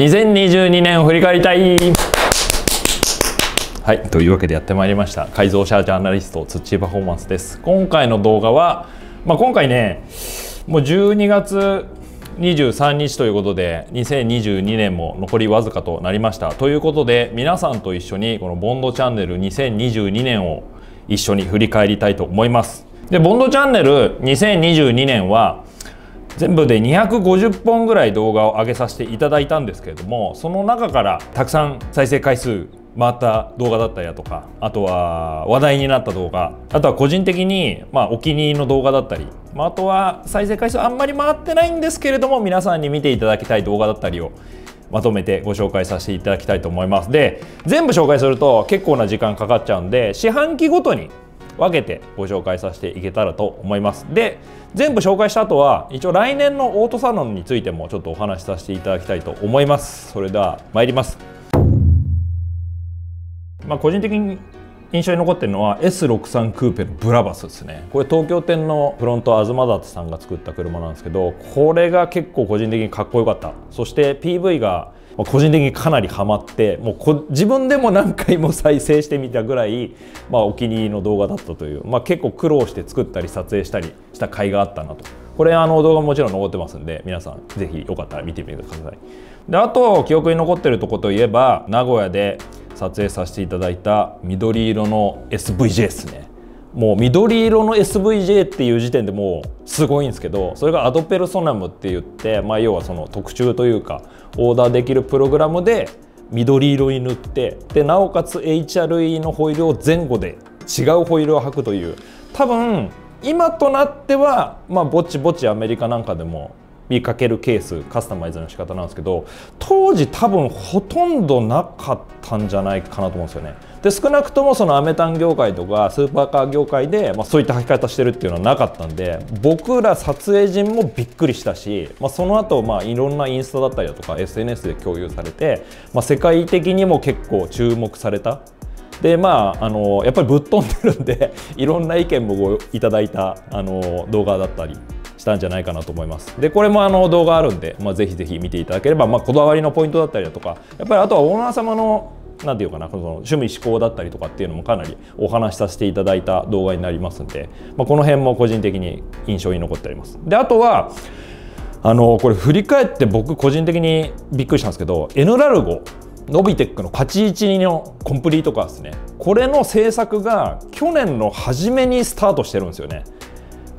2022年を振り返りたい。はい、というわけでやってまいりました。改造車ジャーナリスト土井パフォーマンスです。今回の動画は、今回ね、もう12月23日ということで、2022年も残りわずかとなりました。ということで、皆さんと一緒にこのボンドチャンネル2022年を一緒に振り返りたいと思います。で、ボンドチャンネル2022年は、全部で250本ぐらい動画を上げさせていただいたんですけれども、その中からたくさん再生回数回った動画だったりだとか、あとは話題になった動画、あとは個人的にお気に入りの動画だったり、あとは再生回数あんまり回ってないんですけれども皆さんに見ていただきたい動画だったりをまとめてご紹介させていただきたいと思います。で、全部紹介すると結構な時間かかっちゃうんで、四半期ごとに分けてご紹介させていけたらと思います。で、全部紹介した後は一応来年のオートサロンについてもちょっとお話しさせていただきたいと思います。それでは参ります。個人的に印象に残ってるのは S63 クーペのブラバスですね。これ東京店のフロント東舘さんが作った車なんですけど、これが結構個人的にかっこよかった。そして PV が個人的にかなりハマって、もう自分でも何回も再生してみたぐらい、お気に入りの動画だったという、結構苦労して作ったり撮影したりした甲斐があったなと。これ動画もちろん残ってますんで、皆さん是非よかったら見てみてください。で、あと記憶に残ってるとこといえば、名古屋で撮影させていただいた緑色の SVJ ですね。もう緑色の SVJ っていう時点でもうすごいんですけど、それがアドペルソナムって言って、要はその特注というかオーダーできるプログラムで緑色に塗って、でなおかつ HRE のホイールを前後で違うホイールを履くという、多分今となってはぼちぼちアメリカなんかでも見かけるケース、カスタマイズの仕方なんですけど、当時多分ほとんどなかったんじゃないかなと思うんですよね。で、少なくともそのアメタン業界とかスーパーカー業界で、そういった履き方してるっていうのはなかったんで、僕ら撮影陣もびっくりしたし、その後いろんなインスタだったりだとか SNS で共有されて、世界的にも結構注目された。で、やっぱりぶっ飛んでるんでいろんな意見もいただいた動画だったりしたんじゃないかなと思います。で、これも動画あるんで、ぜひぜひ見ていただければ、こだわりのポイントだったりだとか、やっぱりあとはオーナー様の何て言うかな、この趣味嗜好だったりとかっていうのもかなりお話しさせていただいた動画になりますんで、この辺も個人的に印象に残っております。で、あとはこれ振り返って僕個人的にびっくりしたんですけど、 N ラルゴノビテックの812のコンプリートカーですね。これの制作が去年の初めにスタートしてるんですよね。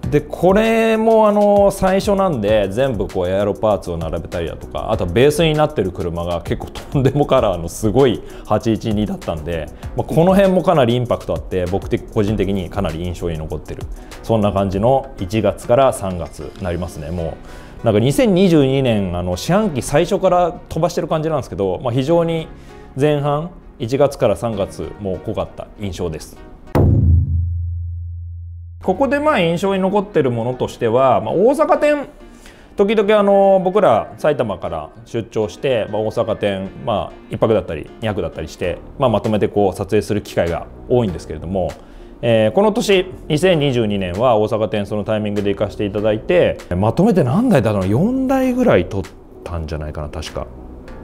で、これも最初なんで、全部エアロパーツを並べたりだとか、あとはベースになってる車が結構とんでもカラーのすごい812だったんで、この辺もかなりインパクトあって、僕個人的にかなり印象に残ってる、そんな感じの1月から3月になりますね。もうなんか2022年四半期最初から飛ばしてる感じなんですけど、非常に前半1月から3月も濃かった印象です。ここで印象に残ってるものとしては、大阪店、時々僕ら埼玉から出張して、大阪店、1泊だったり2泊だったりして、まとめて撮影する機会が多いんですけれども、この年2022年は大阪店、そのタイミングで行かせていただいて、まとめて何台だろう、4台ぐらい撮ったんじゃないかな、確か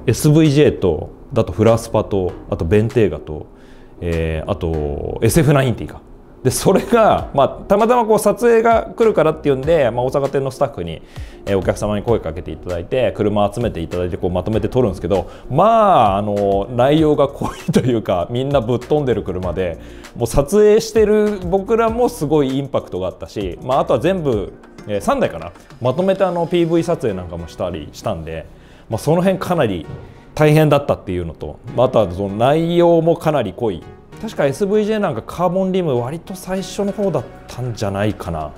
SVJ と、だとフラスパと、あとベンテーガと、あと SF90 か。で、それが、たまたま撮影が来るからっていうんで、大阪店のスタッフに、お客様に声かけていただいて、車集めていただいてまとめて撮るんですけど、内容が濃いというか、みんなぶっ飛んでる車で、もう撮影してる僕らもすごいインパクトがあったし、あとは全部、3台かな、まとめてPV 撮影なんかもしたりしたんで、その辺かなり大変だったっていうのと、あとはその内容もかなり濃い。確か SVJ なんかカーボンリム割と最初の方だったんじゃないかな、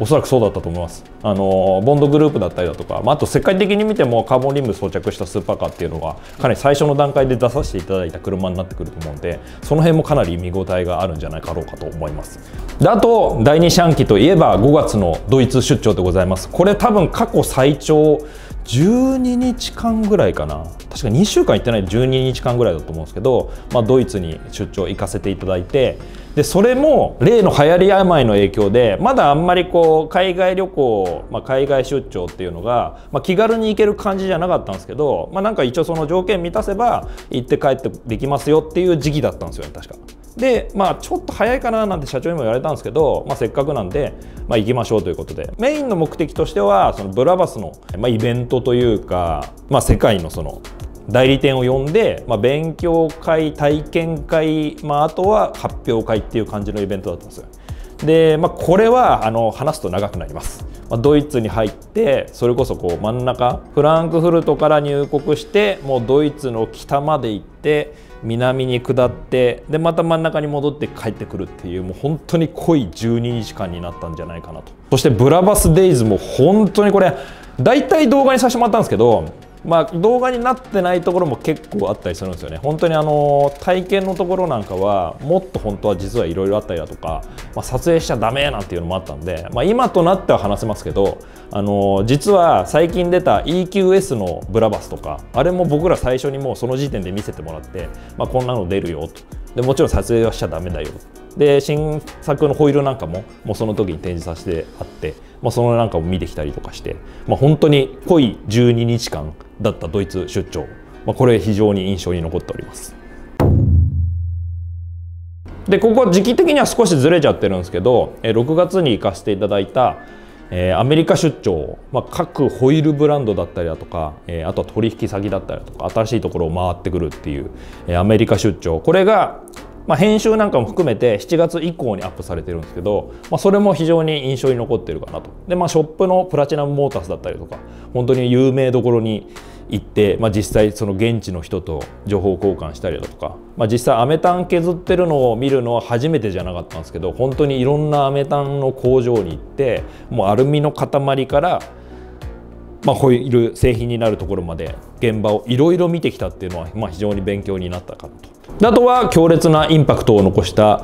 おそらくそうだったと思います。ボンドグループだったりだとか、あと世界的に見てもカーボンリム装着したスーパーカーっていうのがかなり最初の段階で出させていただいた車になってくると思うんで、その辺もかなり見応えがあるんじゃないかろうかと思います。で、あと第2四半期といえば5月のドイツ出張でございます。これ多分過去最長12日間ぐらいかな、確か2週間行ってないで12日間ぐらいだと思うんですけど、ドイツに出張行かせていただいて、でそれも例の流行り病の影響でまだあんまりこう海外旅行、海外出張っていうのが、気軽に行ける感じじゃなかったんですけど、なんか一応その条件満たせば行って帰ってできますよっていう時期だったんですよね、確か。でちょっと早いかななんて社長にも言われたんですけど、せっかくなんで、行きましょうということで、メインの目的としてはそのブラバスの、イベントというか、世界のその代理店を呼んで、勉強会、体験会、あとは発表会っていう感じのイベントだったんですよ。で、これは話すと長くなります。ドイツに入ってそれこそこう真ん中フランクフルトから入国して、もうドイツの北まで行って南に下って、でまた真ん中に戻って帰ってくるっていう、もう本当に濃い12日間になったんじゃないかなと。そしてブラバスデイズも本当にこれ大体動画にさせてもらったんですけど、動画になってないところも結構あったりするんですよね。本当に体験のところなんかはもっと本当は実はいろいろあったりだとか、撮影しちゃダメなんていうのもあったんで、今となっては話せますけど、実は最近出た EQS のブラバスとか、あれも僕ら最初にもうその時点で見せてもらって、こんなの出るよと。でもちろん撮影はしちゃダメだよ。で新作のホイールなんかももうその時に展示させてあって、そのなんかを見てきたりとかして、本当に濃い12日間だったドイツ出張、これ非常に印象に残っております。でここは時期的には少しずれちゃってるんですけど、6月に行かせていただいたアメリカ出張、各ホイールブランドだったりだとか、あとは取引先だったりだとか、新しいところを回ってくるっていう、アメリカ出張、これが編集なんかも含めて7月以降にアップされてるんですけど、それも非常に印象に残ってるかなと。でショップのプラチナムモータスだったりとか、本当に有名どころに行って、実際その現地の人と情報交換したりだとか、実際アメタン削ってるのを見るのは初めてじゃなかったんですけど、本当にいろんなアメタンの工場に行って、もうアルミの塊からホイール製品になるところまで現場をいろいろ見てきたっていうのは、非常に勉強になったかと。あとは強烈なインパクトを残した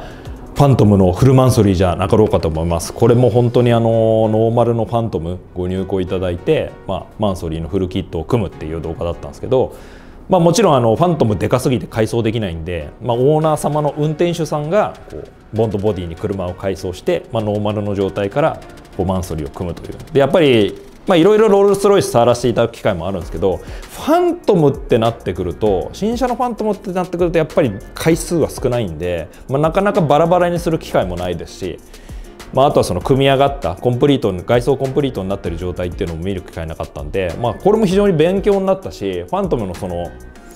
ファントムのフルマンソリーじゃなかろうかと思います。これも本当にノーマルのファントムご入庫いただいて、マンソリーのフルキットを組むっていう動画だったんですけど、もちろんファントムでかすぎて改装できないんで、オーナー様の運転手さんがこうボンドボディに車を改装して、ノーマルの状態からこうマンソリーを組むという。でやっぱりいろいろロールスロイス触らせていただく機会もあるんですけど、ファントムってなってくると、新車のファントムってなってくるとやっぱり回数は少ないんで、なかなかバラバラにする機会もないですし、あとはその組み上がったコンプリート、外装コンプリートになってる状態っていうのも見る機会なかったんで、これも非常に勉強になったし、ファントムのその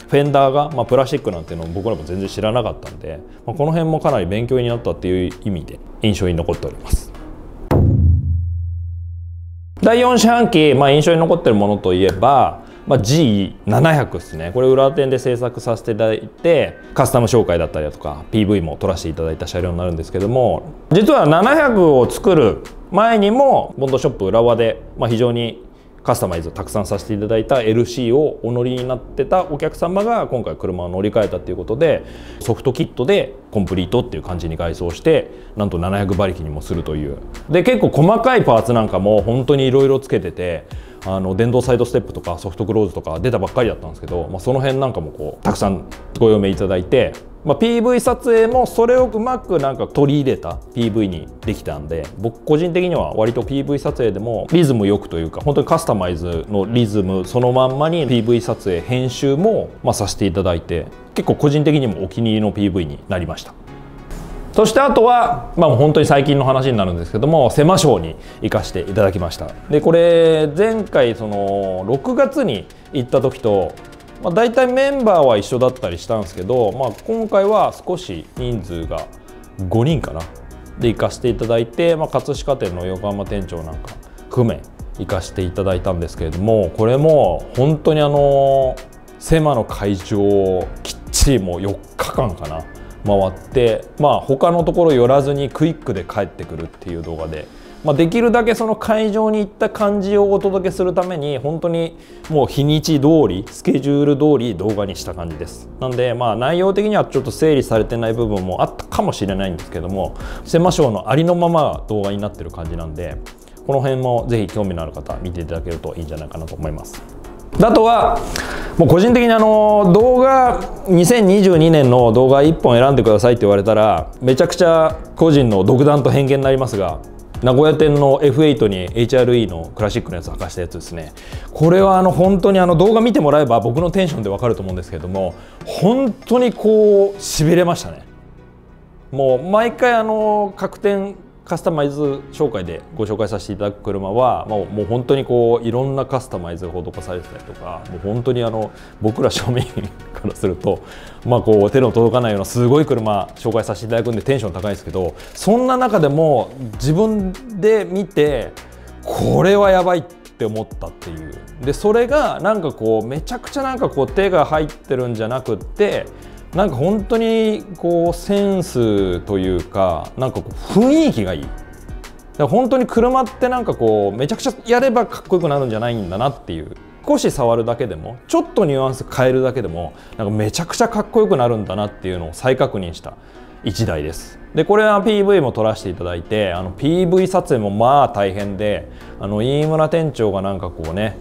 フェンダーが、プラスチックなんていうのも僕らも全然知らなかったんで、この辺もかなり勉強になったっていう意味で印象に残っております。第4四半期、印象に残っているものといえば、G700 ですね。これ裏店で制作させていただいて、カスタム紹介だったりだとか PV も撮らせていただいた車両になるんですけども、実は700を作る前にもボンドショップ浦和で、非常にカスタマイズをたくさんさせていただいた LC をお乗りになってたお客様が今回車を乗り換えたということで、ソフトキットでコンプリートっていう感じに改装して、なんと700馬力にもするという。で結構細かいパーツなんかも本当にいろいろつけてて、電動サイドステップとかソフトクローズとか出たばっかりだったんですけど、その辺なんかもこうたくさんご用命いただいて。PV 撮影もそれをうまくなんか取り入れた PV にできたんで、僕個人的には割と PV 撮影でもリズムよくというか、本当にカスタマイズのリズムそのまんまに PV 撮影編集もさせていただいて、結構個人的にもお気に入りの PV になりました。そしてあとは、本当に最近の話になるんですけども、狭小に行かせていただきました。でこれ前回その6月に行った時と大体メンバーは一緒だったりしたんですけど、今回は少し人数が5人かなで行かせていただいて、葛飾店の横浜店長なんか含め行かせていただいたんですけれども、これも本当に狭の会場をきっちりもう4日間かな回って、他のところ寄らずにクイックで帰ってくるっていう動画で。できるだけその会場に行った感じをお届けするために、本当にもう日にち通りスケジュール通り動画にした感じです。なんで内容的にはちょっと整理されてない部分もあったかもしれないんですけども、狭小のありのまま動画になってる感じなんで、この辺もぜひ興味のある方見ていただけるといいんじゃないかなと思います。あとはもう個人的に動画2022年の動画1本選んでくださいって言われたらめちゃくちゃ個人の独断と偏見になりますが、名古屋店の F8 に HRE のクラシックのやつを履かしたやつですね。これは本当に動画見てもらえば僕のテンションで分かると思うんですけれども、本当にこうしびれましたね。もう毎回各店カスタマイズ紹介でご紹介させていただく車はもう本当にこういろんなカスタマイズが施されてたりとか、もう本当に僕ら庶民からすると、こう手の届かないようなすごい車紹介させていただくんでテンション高いですけど、そんな中でも自分で見てこれはやばいって思ったっていうで、それがなんかこうめちゃくちゃなんかこう手が入ってるんじゃなくって。なんか本当にこうセンスというか、なんかこう雰囲気がいい。だから本当に車ってなんかこうめちゃくちゃやればかっこよくなるんじゃないんだなっていう、少し触るだけでもちょっとニュアンス変えるだけでもなんかめちゃくちゃかっこよくなるんだなっていうのを再確認した1台です。でこれは PV も撮らせていただいて、PV 撮影もまあ大変で、飯村店長がなんかこうね、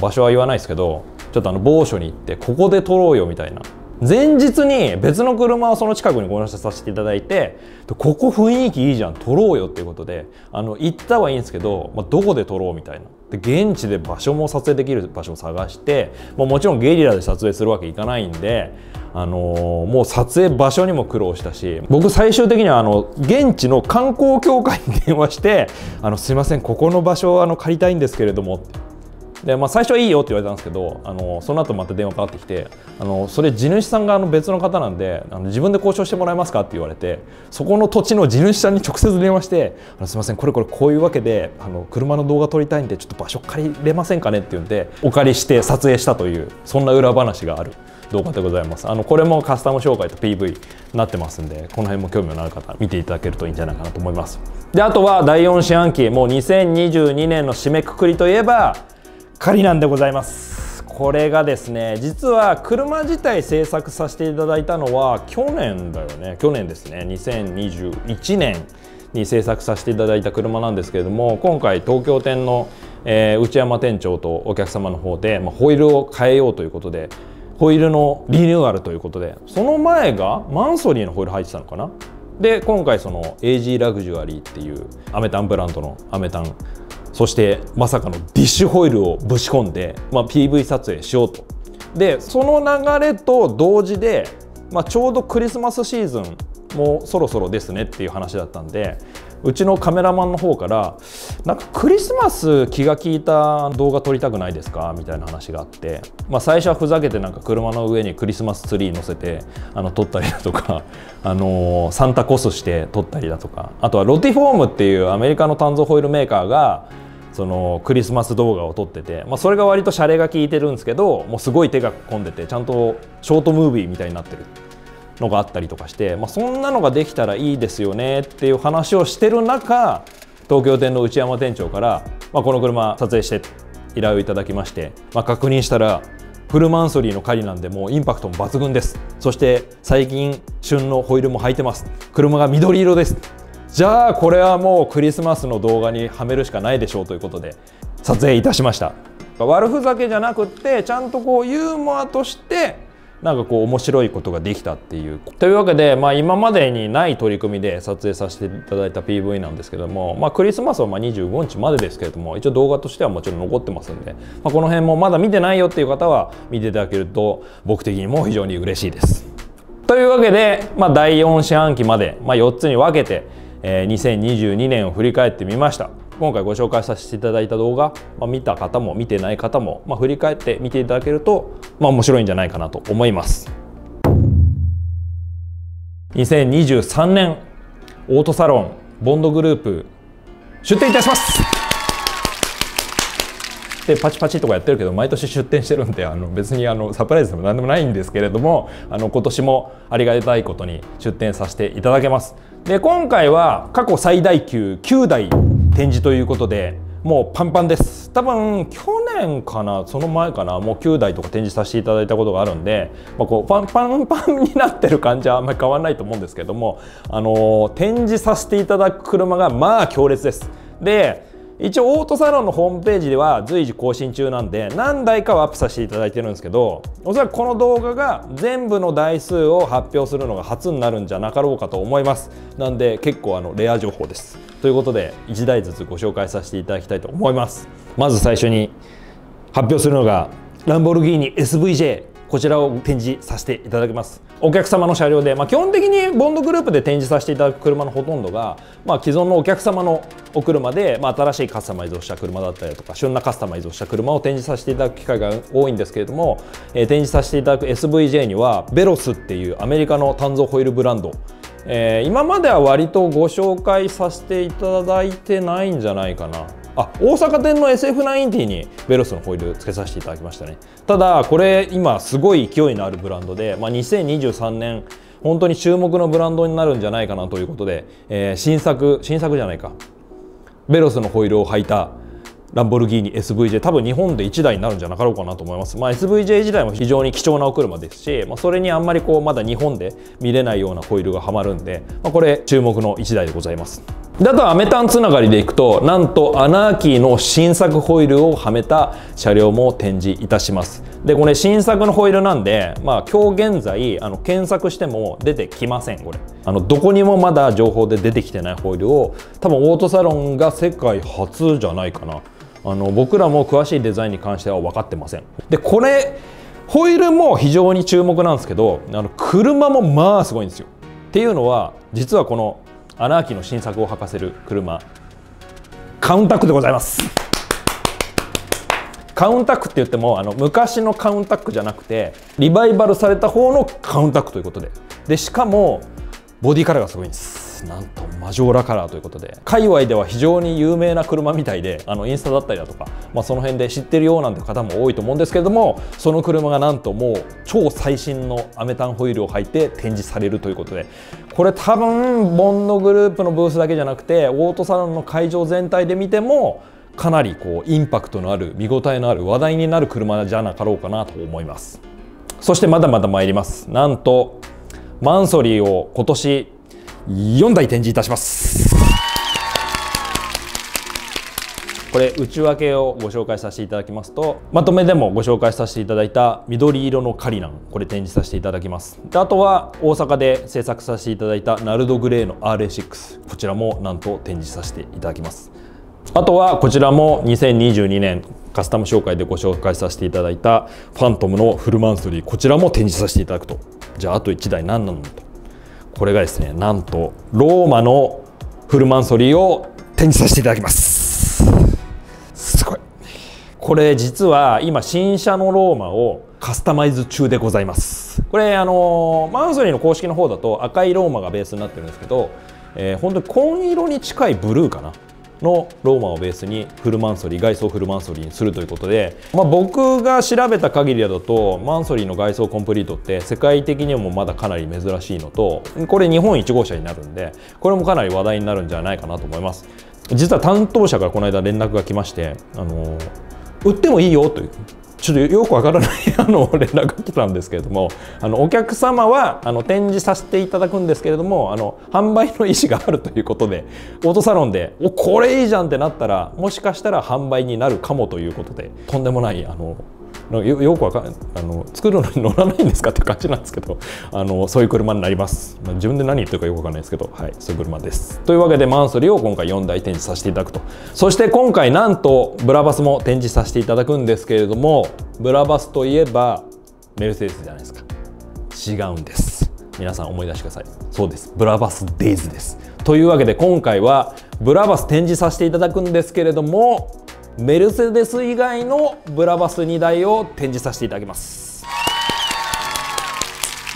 場所は言わないですけど、ちょっと某所に行ってここで撮ろうよみたいな。前日に別の車をその近くにご乗車させていただいて、ここ雰囲気いいじゃん撮ろうよっていうことで行ったはいいんですけど、どこで撮ろうみたいなで、現地で場所も撮影できる場所を探して、もちろんゲリラで撮影するわけいかないんで、もう撮影場所にも苦労したし、僕最終的には現地の観光協会に電話して「すいませんここの場所を借りたいんですけれども」で最初はいいよって言われたんですけど、その後また電話かかってきて「それ地主さんが別の方なんで自分で交渉してもらえますか?」って言われて、そこの土地の地主さんに直接電話して「すいませんこれこれこういうわけで車の動画撮りたいんでちょっと場所借りれませんかね?」って言うんでお借りして撮影したという、そんな裏話がある動画でございます。これもカスタム紹介と PV になってますんで、この辺も興味のある方見ていただけるといいんじゃないかなと思います。であとは第4四半期、もう2022年の締めくくりといえば仮なんでございます。これがですね、実は車自体制作させていただいたのは去年ですね、2021年に制作させていただいた車なんですけれども、今回東京店の内山店長とお客様の方でホイールを変えようということで、ホイールのリニューアルということで、その前がマンソリーのホイール入ってたのかな。で今回その AG ラグジュアリーっていうアメタンブランドのアメタン、そしてまさかのディッシュホイールをぶち込んで、PV 撮影しようと。でその流れと同時で、ちょうどクリスマスシーズンもそろそろですねっていう話だったんで、うちのカメラマンの方からなんかクリスマス気が利いた動画撮りたくないですかみたいな話があって、最初はふざけてなんか車の上にクリスマスツリー乗せて撮ったりだとか、サンタコスして撮ったりだとか、あとはロティフォームっていうアメリカの鍛造ホイールメーカーがそのクリスマス動画を撮ってて、それが割とシャレが効いてるんですけど、もうすごい手が込んでてちゃんとショートムービーみたいになってるのがあったりとかして、そんなのができたらいいですよねっていう話をしてる中、東京店の内山店長から、この車撮影して依頼をいただきまして、確認したらフルマンソリーの狩りなんでもうインパクトも抜群です、そして最近旬のホイールも履いてます、車が緑色です、じゃあこれはもうクリスマスの動画にはめるしかないでしょうということで撮影いたしました。悪ふざけじゃなくってちゃんとこうユーモアとしてなんかこう面白いことができたっていう、というわけで、今までにない取り組みで撮影させていただいた PV なんですけども、クリスマスは25日までですけれども、一応動画としてはもちろん残ってますんで、この辺もまだ見てないよっていう方は見ていただけると僕的にも非常に嬉しいです。というわけで、第4四半期まで、4つに分けて2022年を振り返ってみました。今回ご紹介させていただいた動画、見た方も見てない方も、振り返って見ていただけると、面白いんじゃないかなと思います。2023年オートサロンボンドグループ出店いたします。でパチパチとかやってるけど毎年出店してるんで、別にサプライズでも何でもないんですけれども、今年もありがたいことに出店させていただけます。で今回は過去最大級9台展示ということで、もうパンパンです。多分去年かなその前かな、もう9台とか展示させていただいたことがあるんで、こうパンパンになってる感じはあんまり変わらないと思うんですけども、展示させていただく車がまあ強烈です。で一応オートサロンのホームページでは随時更新中なんで、何台かはアップさせていただいてるんですけど、おそらくこの動画が全部の台数を発表するのが初になるんじゃなかろうかと思います。なんで結構レア情報です。ということで1台ずつご紹介させていただきたいと思います。まず最初に発表するのがランボルギーニ SVJ、 こちらを展示させていただきます。お客様の車両で、基本的にボンドグループで展示させていただく車のほとんどが、既存のお客様のお車で、新しいカスタマイズをした車だったりとか、旬なカスタマイズをした車を展示させていただく機会が多いんですけれども、展示させていただく SVJ にはベロスっていうアメリカの鍛造ホイールブランド、今までは割とご紹介させていただいてないんじゃないかな。あ、大阪店の SF90 にベロスのホイールつけさせていただきましたね。ただこれ今すごい勢いのあるブランドで、2023年本当に注目のブランドになるんじゃないかなということで、新作じゃないか、ベロスのホイールを履いたランボルギーニ SVJ、 多分日本で1台になるんじゃなかろうかなと思います。SVJ 自体も非常に貴重なお車ですし、それにあんまりまだ日本で見れないようなホイールがはまるんで、これ注目の1台でございます。で、あとはアメタンつながりでいくと、なんとアナーキーの新作ホイールをはめた車両も展示いたします。でこれ新作のホイールなんで、今日現在検索しても出てきません。これどこにもまだ情報で出てきてないホイールを、多分オートサロンが世界初じゃないかな。僕らも詳しいデザインに関しては分かってません。でこれホイールも非常に注目なんですけど、車もすごいんですよ。っていうのは、実はこのアナーキーの新作を履かせる車、カウンタックでございます。カウンタックって言っても昔のカウンタックじゃなくて、リバイバルされた方のカウンタックということで、しかもボディカラーがすごいんです。なんとマジョーラカラーということで、界隈では非常に有名な車みたいで、インスタだったりだとか、その辺で知ってるようなんて方も多いと思うんですけれども、その車がなんともう超最新のアメタンホイールを履いて展示されるということで、これ多分ボンドグループのブースだけじゃなくて、オートサロンの会場全体で見てもかなりインパクトのある、見応えのある、話題になる車じゃなかろうかなと思います。そしてまだまだ参ります。なんとマンソリーを今年4台展示いたします。これ内訳をご紹介させていただきますと、まとめでもご紹介させていただいた緑色のカリナン、これ展示させていただきます。であとは大阪で制作させていただいたナルドグレーの RA6、 こちらもなんと展示させていただきます。あとはこちらも2022年カスタム紹介でご紹介させていただいたファントムのフルマンソリー、こちらも展示させていただくと。じゃああと1台何なのと。これがですね、なんとローマのフルマンソリーを展示させていただきます。すごい。これ実は今新車のローマをカスタマイズ中でございます。これマンソリーの公式の方だと赤いローマがベースになってるんですけど、本当に紺色に近いブルーかなのローマをベースにフルマンソリー、外装フルマンソリーにするということで、僕が調べた限りだとマンソリーの外装コンプリートって世界的にもまだかなり珍しいのと、これ日本1号車になるんで、これもかなり話題になるんじゃないかなと思います。実は担当者からこの間連絡が来まして、売ってもいいよという、ちょっとよくわからない連絡が来たんですけれども、お客様は展示させていただくんですけれども、販売の意思があるということで、オートサロンで「お、これいいじゃん」ってなったら、もしかしたら販売になるかもということで、とんでもないよくわかんない、作るのに乗らないんですかって感じなんですけど、そういう車になります。自分で何言ってるかよくわかんないですけど、はい、そういう車です。というわけでマンソリーを今回4台展示させていただくと。そして今回なんとブラバスも展示させていただくんですけれども、ブラバスといえばメルセデスじゃないですか。違うんです。皆さん思い出してください。そうです、ブラバスデイズです。というわけで今回はブラバス展示させていただくんですけれども、メルセデス以外のブラバス2台を展示させていただきます。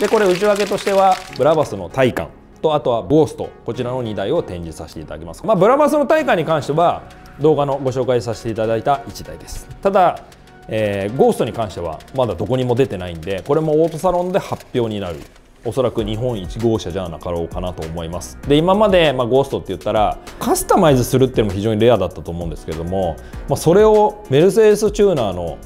でこれ内訳としてはブラバスのタイカンと、あとはゴースト、こちらの2台を展示させていただきます。ブラバスのタイカンに関しては動画のご紹介させていただいた1台です。ただ、ゴーストに関してはまだどこにも出てないんで、これもオートサロンで発表になる、おそらく日本1号車じゃなかろうかなと思います。で今まで、ゴーストって言ったらカスタマイズするっていうのも非常にレアだったと思うんですけれども、それをメルセデスチューナーの、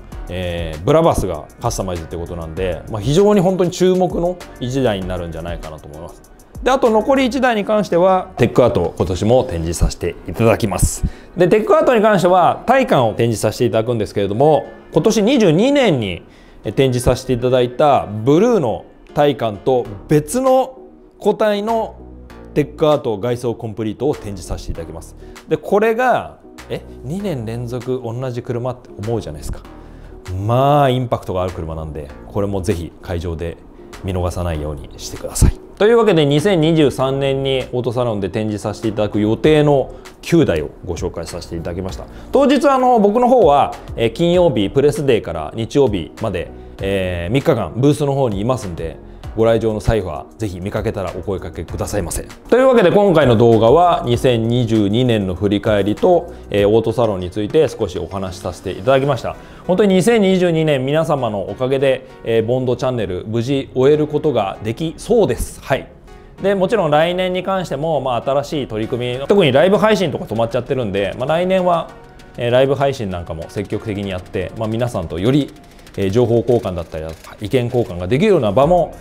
ブラバスがカスタマイズってことなんで、非常に本当に注目の1台になるんじゃないかなと思います。であと残り1台に関してはテックアートを今年も展示させていただきます。でテックアートに関しては体感を展示させていただくんですけれども、今年22年に展示させていただいたブルーの体感と別の個体のテックアート外装コンプリートを展示させていただきます。でこれが2年連続同じ車って思うじゃないですか。まあインパクトがある車なんで、これもぜひ会場で見逃さないようにしてください。というわけで2023年にオートサロンで展示させていただく予定の9台をご紹介させていただきました。当日僕の方は金曜日プレスデーから日曜日まで3日間ブースの方にいますんで、ご来場の際はぜひ見かけたらお声かけくださいませ。というわけで今回の動画は2022年の振り返りとオートサロンについて少しお話しさせていただきました。本当に2022年皆様のおかげでボンドチャンネル無事終えることができそうです。はい。でもちろん来年に関しても、新しい取り組み、特にライブ配信とか止まっちゃってるんで、来年はライブ配信なんかも積極的にやって、皆さんとより情報交換だったり意見交換ができるような場も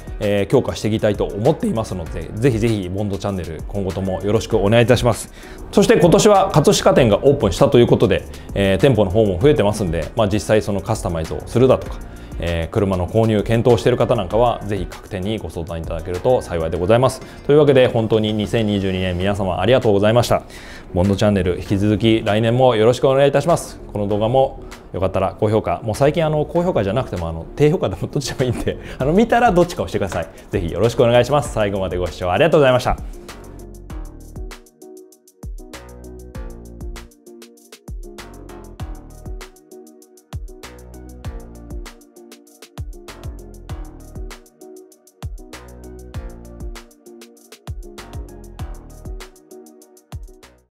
強化していきたいと思っていますので、ぜひぜひボンドチャンネル今後ともよろしくお願いいたします。そして今年は葛飾店がオープンしたということで、店舗の方も増えてますんで、実際そのカスタマイズをするだとか、車の購入検討している方なんかはぜひ各店にご相談いただけると幸いでございます。というわけで本当に2022年皆様ありがとうございました。ボンドチャンネル引き続き来年もよろしくお願いいたします。この動画もよかったら高評価、もう最近高評価じゃなくても低評価でもどっちでもいいんで見たらどっちか押してください。ぜひよろしくお願いします。最後までご視聴ありがとうございました。